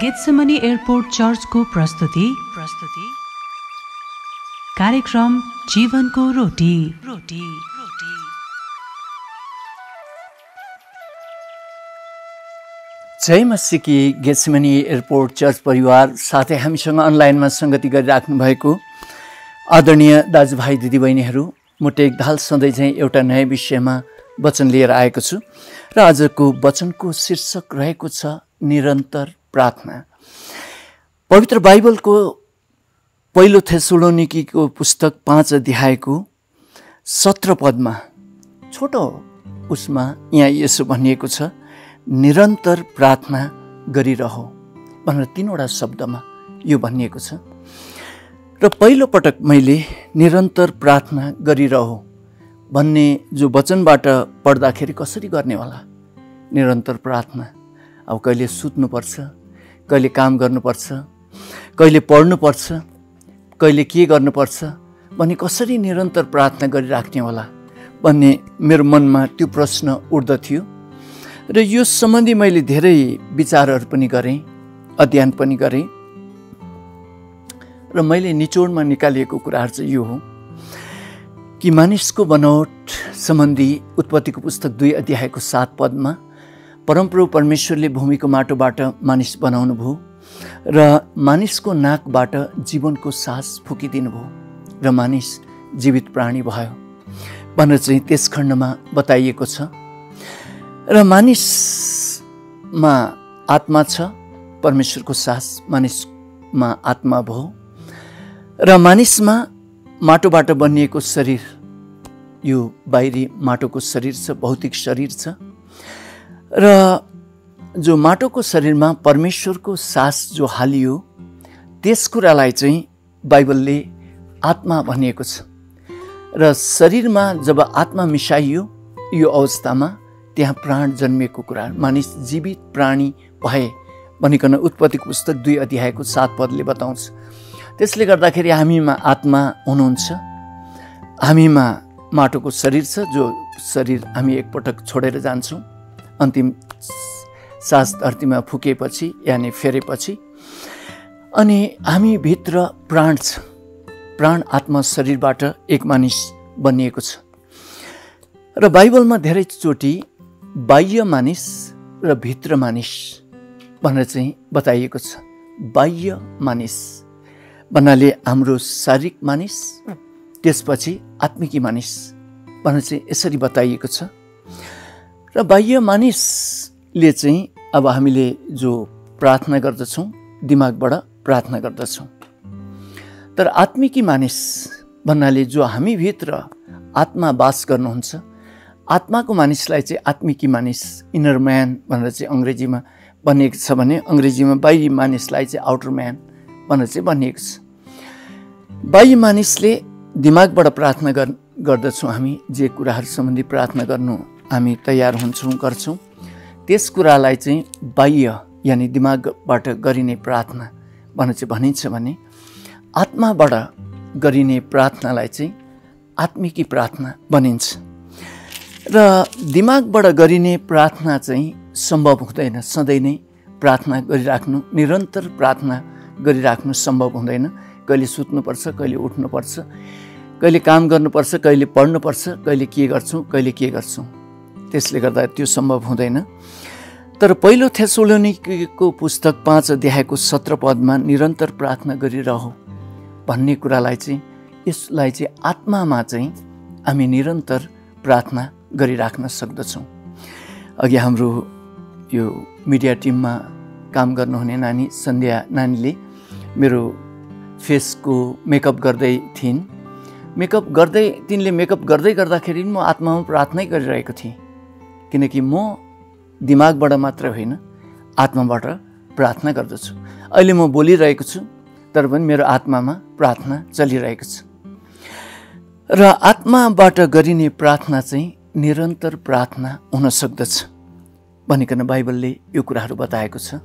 Gethsemane airport church को प्रस्तुति कार्यक्रम जीवनको रोटी। जय मसी की गेत्सेमनी एयरपोर्ट चर्च परिवार, साथै हामीसँग अनलाइनमा संगति गरिराख्नु भएको आदरणीय दाजुभाइ दिदीबहिनीहरू, म टेक दाहाल सधैँ चाहिँ एउटा नयाँ विषयमा वचन लिएर आएको छु र आजको वचनको शीर्षक रहेको छ निरन्तर प्रार्थना। पवित्र बाइबल को पहिलो थेसलोनिकी को पुस्तक 5 अध्याय को 17 पद में छोटो उसमा यहाँ यसो भनिएको छ, निरन्तर प्रार्थना गरिरहो भनेर 3 वटा शब्द में यो भनिएको छ। र पहिलो पटक मैले निरन्तर प्रार्थना गरिरहो भन्ने जो वचनबाट पढ्दाखेरि कसरी गर्ने होला। निरन्तर प्रार्थना अब कहिले सुत्नुपर्छ, कहिले काम गर्नुपर्छ, कहिले पढ्नुपर्छ, कहिले के गर्नुपर्छ भन्ने कसरी निरन्तर प्रार्थना गरिराख्ने होला भन्ने मेरो मनमा त्यो प्रश्न उठ्दथ्यो। र यो सम्बन्धी मैले धेरै विचारहरू पनि गरेँ, अध्ययन पनि गरेँ र मैले निचोडमा निकालिएको कुराहरू चाहिँ यो हो कि मानिसको बनौट सम्बन्धी उत्पत्तिको पुस्तक 2 अध्यायको 7 पदमा परमप्रभु परमेश्वरले भूमिको माटोबाट मानिस बनाउनु भयो र मानिसको नाकबाट जीवनको सास फुकिदिनु भयो र मानिस जीवित प्राणी भयो भनेर चाहिँ त्यस खण्डमा बताइएको छ। र मानिसमा आत्मा छ, परमेश्वरको सास मानिसमा आत्मा भयो र मानिसमा माटोबाट बनिएको शरीर, यो बाहिरी माटोको शरीर छ, भौतिक शरीर छ र जो माटोको शरीरमा परमेश्वरको सास जो हालियो त्यस कुरालाई चाहिँ बाइबलले आत्मा भनिएको छ। र शरीरमा जब आत्मा मिसाइयो यो अवस्थामा त्यहाँ प्राण जन्मिएको कुरा, मानिस जीवित प्राणी भए भनिकन उत्पत्तिको पुस्तक 2 अध्यायको 7 पदले बताउँछ। त्यसले गर्दाखेरि हामीमा आत्मा हुनुहुन्छ, हामीमा माटोको शरीर छ, जो शरीर हामी एकपटक छोडेर जान्छौँ अन्तिम सास धरतीमा फुकेपछि यानि फेरेपछि, अनि हामी भित्र प्राण छ, प्राण आत्मा शरीरबाट एक मानिस बनिएको छ। र बाइबलमा धेरैचोटि बाह्य मानिस र भित्र मानिस भनेर चाहिँ बताइएको छ। बाह्य मानिस भन्नाले हाम्रो शारीरिक मानिस, त्यसपछि आत्मिकी मानिस भनेर चाहिँ यसरी बताइएको छ। र बाह्य मानिसले चाहिँ अब हामीले जो प्रार्थना गर्दछौँ दिमागबाट प्रार्थना गर्दछौँ, तर आत्मिकी मानिस भन्नाले जो हामी भित्र आत्मा बास गर्नुहुन्छ, आत्माको मानिसलाई चाहिँ आत्मिकी मानिस, इनर म्यान भनेर चाहिँ अङ्ग्रेजीमा भनिएको छ भने अङ्ग्रेजीमा बाह्य मानिसलाई चाहिँ आउटर म्यान भनेर चाहिँ भनिएको छ। बाह्य मानिसले दिमागबाट प्रार्थना गर्दछौँ, हामी जे कुराहरू सम्बन्धी प्रार्थना गर्नु हामी तयार हुन्छौँ, गर्छौँ, त्यस कुरालाई चाहिँ बाह्य यानि दिमागबाट गरिने प्रार्थना भनेर चाहिँ भनिन्छ भने आत्माबाट गरिने प्रार्थनालाई चाहिँ आत्मिकी प्रार्थना भनिन्छ। र दिमागबाट गरिने प्रार्थना चाहिँ सम्भव हुँदैन, सधैँ नै प्रार्थना गरिराख्नु, निरन्तर प्रार्थना गरिराख्नु सम्भव हुँदैन। कहिले सुत्नुपर्छ, कहिले उठ्नुपर्छ, कहिले काम गर्नुपर्छ, कहिले पढ्नुपर्छ, कहिले के गर्छौँ, कहिले के गर्छौँ, त्यसले गर्दा त्यो सम्भव हुँदैन। तर पहिलो थेसलोनिकीको पुस्तक 5 अध्यायको 17 पदमा निरन्तर प्रार्थना गरिरहो भन्ने कुरालाई चाहिँ यसलाई चाहिँ आत्मामा चाहिँ हामी निरन्तर प्रार्थना गरिराख्न सक्दछौँ। अघि हाम्रो यो मिडिया टिममा काम गर्नुहुने नानी सन्ध्या नानीले मेरो फेसको मेकअप गर्दै थिइन्, तिनले मेकअप गर्दै गर्दाखेरि म आत्मामा प्रार्थनै गरिरहेको थिएँ, किनकि म दिमागबाट मात्र होइन आत्माबाट प्रार्थना गर्दछु। अहिले म बोलिरहेको छु तर पनि मेरो आत्मामा प्रार्थना चलिरहेको छ। र आत्माबाट गरिने प्रार्थना चाहिँ निरन्तर प्रार्थना हुन सक्दछ भनिकन बाइबलले यो कुराहरू बताएको छ।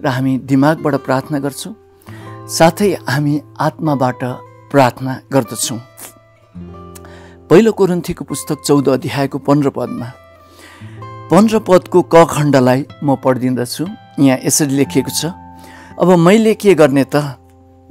र हामी दिमागबाट प्रार्थना गर्छौँ, साथै हामी आत्माबाट प्रार्थना गर्दछौँ। पहिलो कोरिन्थीको पुस्तक 14 अध्यायको 15 पदमा 15 पदको क खण्डलाई म पढिदिँदछु। यहाँ यसरी लेखिएको छ, अब मैले के गर्ने त?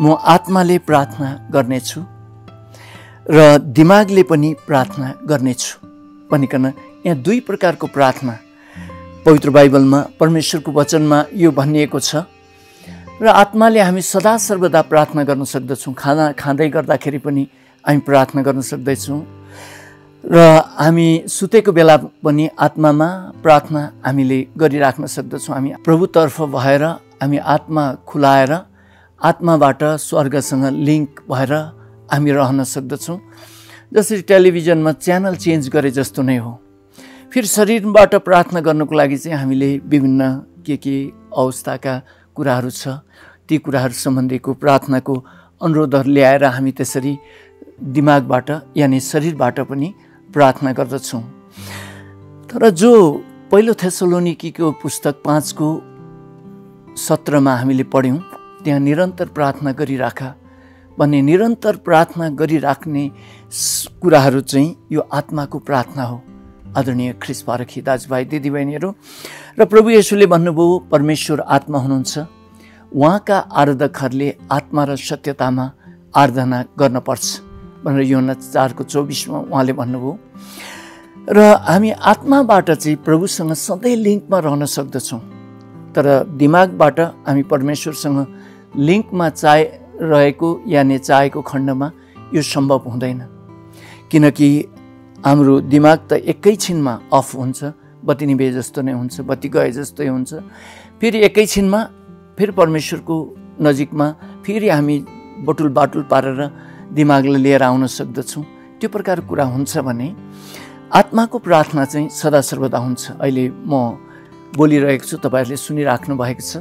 म आत्माले प्रार्थना गर्नेछु र दिमागले पनि प्रार्थना गर्नेछु भनिकन यहाँ दुई प्रकारको प्रार्थना पवित्र बाइबलमा परमेश्वरको वचनमा यो भनिएको छ। र आत्माले हामी सदा सर्वदा प्रार्थना गर्न सक्दछौँ, खाना खाँदै गर्दाखेरि पनि हामी प्रार्थना गर्न सक्दैछौँ र हामी सुतेको बेला पनि आत्मामा प्रार्थना हामीले गरिराख्न सक्दछौँ। हामी प्रभुतर्फ भएर हामी आत्मा खुलाएर आत्माबाट स्वर्गसँग लिङ्क भएर हामी रहन सक्दछौँ। जसरी टेलिभिजनमा च्यानल चेन्ज गरे जस्तो नै हो। फिर शरीरबाट प्रार्थना गर्नको लागि चाहिँ हामीले विभिन्न के अवस्थाका कुराहरू छ, ती कुराहरू सम्बन्धीको प्रार्थनाको अनुरोधहरू ल्याएर हामी त्यसरी दिमागबाट यानि शरीरबाट पनि प्रार्थना गर्दछौँ। तर जो पहिलो थेसलोनिकीको पुस्तक 5:17 हामीले पढ्यौँ त्यहाँ निरन्तर प्रार्थना गरिराखा भन्ने निरन्तर प्रार्थना गरिराख्ने कुराहरू चाहिँ यो आत्माको प्रार्थना हो। आदरणीय ख्रिस्पारखी दाजुभाइ दिदीबहिनीहरू, र प्रभु येशूले भन्नुभयो परमेश्वर आत्मा हुनुहुन्छ, उहाँका आराधकहरूले आत्मा र सत्यतामा आराधना गर्नुपर्छ भनेर योहन्ना 4:24 उहाँले भन्नुभयो। र हामी आत्माबाट चाहिँ प्रभुसँग सधैँ लिङ्कमा रहन सक्दछौँ, तर दिमागबाट हामी परमेश्वरसँग लिङ्कमा रहेको यानि चाहेको खण्डमा यो सम्भव हुँदैन, किनकि हाम्रो दिमाग त एकैछिनमा अफ हुन्छ, बत्ती निभे जस्तो नै हुन्छ, बत्ती गए जस्तै हुन्छ। फेरि एकैछिनमा फेरि परमेश्वरको नजिकमा फेरि हामी बटुल बाटुल पारेर दिमागलाई लिएर आउन सक्दछौँ। त्यो प्रकारको कुरा हुन्छ भने आत्माको प्रार्थना चाहिँ सदा सर्वदा हुन्छ। अहिले म बोलिरहेको छु, तपाईँहरूले सुनिराख्नु भएको छ,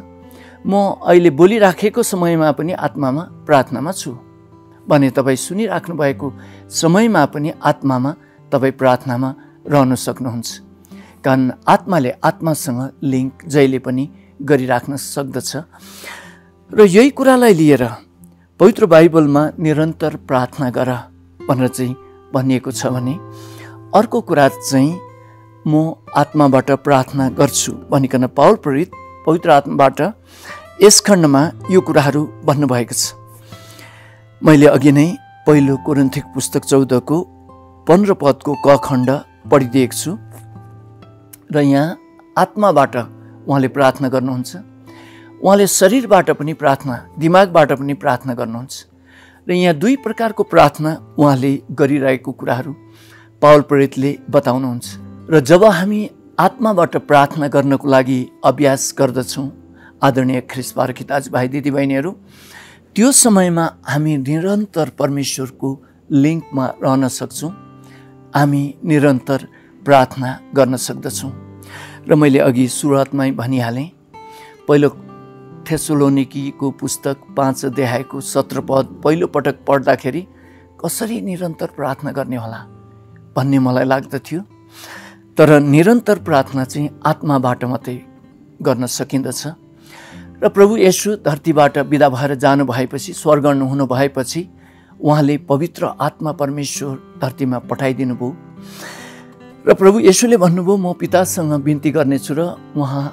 म अहिले बोलिराखेको समयमा पनि आत्मामा प्रार्थनामा छु भने तपाईँ सुनिराख्नु भएको समयमा पनि आत्मामा तपाईँ प्रार्थनामा रहन सक्नुहुन्छ। कारण आत्माले आत्मासँग लिङ्क जहिले पनि गरिराख्न सक्दछ। र यही कुरालाई लिएर पवित्र बाइबलमा निरन्तर प्रार्थना गर भनेर चाहिँ भनिएको छ भने अर्को कुरा चाहिँ म आत्माबाट प्रार्थना गर्छु भनिकन पावल प्रेरित पवित्र आत्माबाट यस खण्डमा यो कुराहरू भन्नुभएको छ। मैले अघि नै पहिलो कोरिन्थी पुस्तक 14:15 क खण्ड पढिदिएको छु र यहाँ आत्माबाट उहाँले प्रार्थना गर्नुहुन्छ, उहाँले शरीरबाट पनि प्रार्थना, दिमागबाट पनि प्रार्थना गर्नुहुन्छ र यहाँ दुई प्रकारको प्रार्थना उहाँले गरिरहेको कुराहरू पावल प्रेरितले बताउनुहुन्छ। र जब हामी आत्माबाट प्रार्थना गर्नको लागि अभ्यास गर्दछौँ आदरणीय ख्रिस्पारखी दाजुभाइ दिदीबहिनीहरू, त्यो समयमा हामी निरन्तर परमेश्वरको लिङ्कमा रहन सक्छौँ, हामी निरन्तर प्रार्थना गर्न सक्दछौँ। र मैले अघि सुरुवातमै भनिहालेँ पहिलो थेसलोनिकीको पुस्तक 5:17 पहिलोपटक पढ्दाखेरि कसरी निरन्तर प्रार्थना गर्ने होला भन्ने मलाई लाग्दथ्यो, तर निरन्तर प्रार्थना चाहिँ आत्माबाट मात्रै गर्न सकिन्दछ। र प्रभु येशू धरतीबाट बिदा भएर जानु भएपछि, स्वर्गण्य हुनु भएपछि उहाँले पवित्र आत्मा परमेश्वर धरतीमा पठाइदिनु भयो र प्रभु येशूले भन्नुभयो म पितासँग बिन्ती गर्नेछु र उहाँ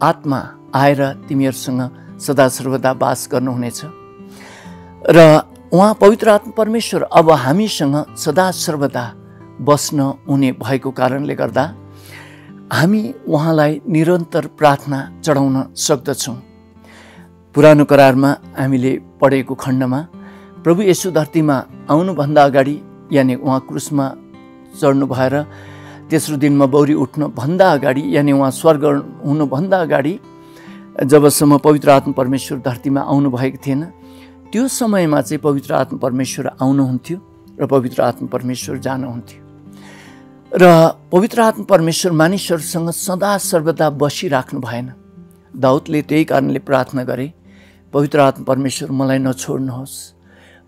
आत्मा आएर तिमीहरूसँग सदा सर्वदा वास गर्नुहुनेछ र उहाँ पवित्र आत्मा परमेश्वर अब हामीसँग सदा सर्वदा बस्न हुने भएको कारणले गर्दा हामी उहाँलाई निरन्तर प्रार्थना चढाउन सक्दछौँ। पुरानो करारमा हामीले पढेको खण्डमा प्रभु येशू धरतीमा आउनुभन्दा अगाडि यानि उहाँ क्रुसमा चढ्नु भएर तेस्रो दिनमा बौरी उठ्नुभन्दा अगाडि यानि उहाँ स्वर्ग हुनुभन्दा अगाडि जबसम्म पवित्र आत्मा परमेश्वर धरतीमा आउनुभएको थिएन त्यो समयमा चाहिँ पवित्र आत्मा परमेश्वर आउनुहुन्थ्यो र पवित्र आत्मा परमेश्वर जानुहुन्थ्यो र पवित्र आत्मा परमेश्वर मानिसहरूसँग सदा सर्वदा बसिराख्नु भएन। दाउदले त्यही कारणले प्रार्थना गरे पवित्र आत्मा परमेश्वर मलाई नछोड्नुहोस्,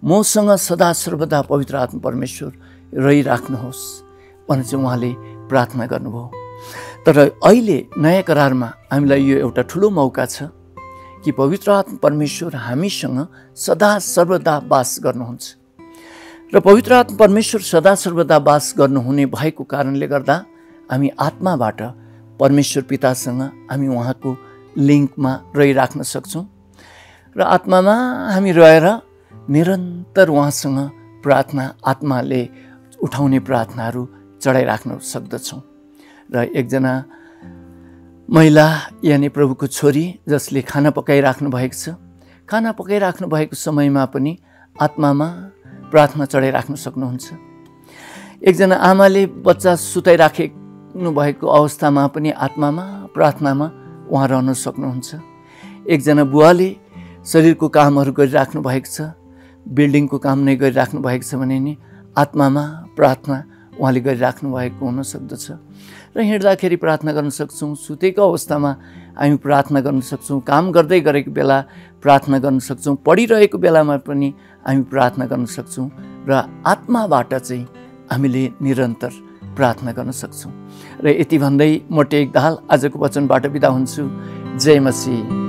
मसँग सदा सर्वदा पवित्र आत्मा परमेश्वर रहिराख्नुहोस् भनेर चाहिँ उहाँले प्रार्थना गर्नुभयो। तर अहिले नयाँ करारमा हामीलाई यो एउटा ठुलो मौका छ कि पवित्र आत्मा परमेश्वर हामीसँग सदा सर्वदा वास गर्नुहुन्छ र पवित्र आत्मा परमेश्वर सदा सर्वदा वास गर्नुहुने भएको कारणले गर्दा हामी आत्माबाट परमेश्वर पितासँग हामी उहाँको लिङ्कमा रहिराख्न सक्छौँ। र आत्मामा हामी रहेर निरन्तर उहाँसँग प्रार्थना आत्माले उठाउने प्रार्थनाहरू चढाइराख्न सक्दछौँ। र एकजना महिला यानि प्रभुको छोरी जसले खाना पकाइराख्नु भएको छ, खाना पकाइराख्नु भएको समयमा पनि आत्मामा प्रार्थना चढाइराख्न सक्नुहुन्छ। एकजना आमाले बच्चा सुताइराख्नु भएको अवस्थामा पनि आत्मामा प्रार्थनामा उहाँ रहन सक्नुहुन्छ। एकजना बुवाले शरीरको कामहरू गरिराख्नु भएको छ, बिल्डिङको काम नै गरिराख्नु भएको छ भने नि आत्मामा प्रार्थना उहाँले गरिराख्नु भएको हुन सक्दछ। र हिँड्दाखेरि प्रार्थना गर्न सक्छौँ, सुतेको अवस्थामा हामी प्रार्थना गर्न सक्छौँ, काम गर्दै गरेको बेला प्रार्थना गर्न सक्छौँ, पढिरहेको बेलामा पनि हामी प्रार्थना गर्न सक्छौँ र आत्माबाट चाहिँ हामीले निरन्तर प्रार्थना गर्न सक्छौँ। र यति भन्दै म टेक दाहाल आजको वचनबाट बिदा हुन्छु। जय मसीह।